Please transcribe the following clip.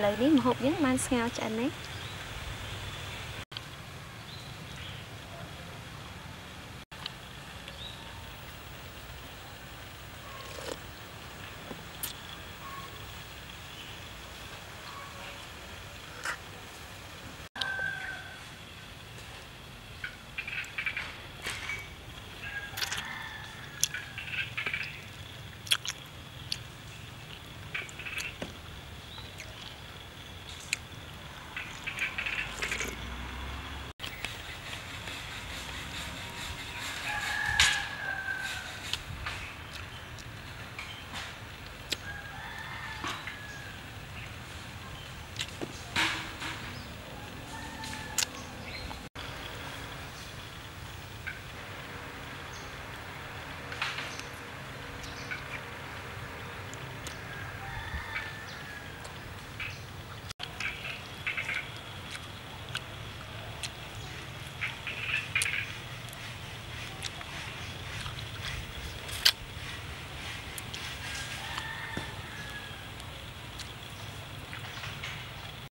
Lời đi một hộp những man scale cho anh ấy.